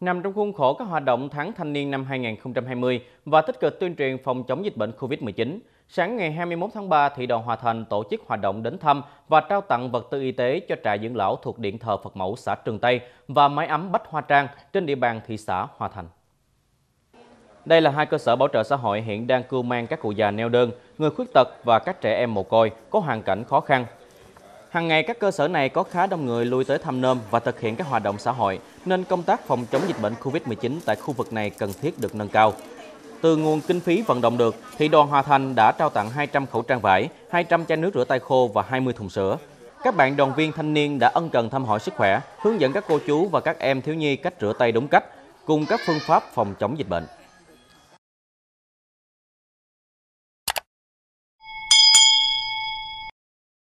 Nằm trong khuôn khổ các hoạt động tháng thanh niên năm 2020 và tích cực tuyên truyền phòng chống dịch bệnh Covid-19, sáng ngày 21 tháng 3, Thị đoàn Hòa Thành tổ chức hoạt động đến thăm và trao tặng vật tư y tế cho trại dưỡng lão thuộc Điện thờ Phật Mẫu xã Trường Tây và mái ấm Bách Hoa Trang trên địa bàn thị xã Hòa Thành. Đây là hai cơ sở bảo trợ xã hội hiện đang cưu mang các cụ già neo đơn, người khuyết tật và các trẻ em mồ côi có hoàn cảnh khó khăn. Hàng ngày các cơ sở này có khá đông người lui tới thăm nom và thực hiện các hoạt động xã hội, nên công tác phòng chống dịch bệnh Covid-19 tại khu vực này cần thiết được nâng cao. Từ nguồn kinh phí vận động được, Thị đoàn Hòa Thành đã trao tặng 200 khẩu trang vải, 200 chai nước rửa tay khô và 20 thùng sữa. Các bạn đoàn viên thanh niên đã ân cần thăm hỏi sức khỏe, hướng dẫn các cô chú và các em thiếu nhi cách rửa tay đúng cách, cùng các phương pháp phòng chống dịch bệnh.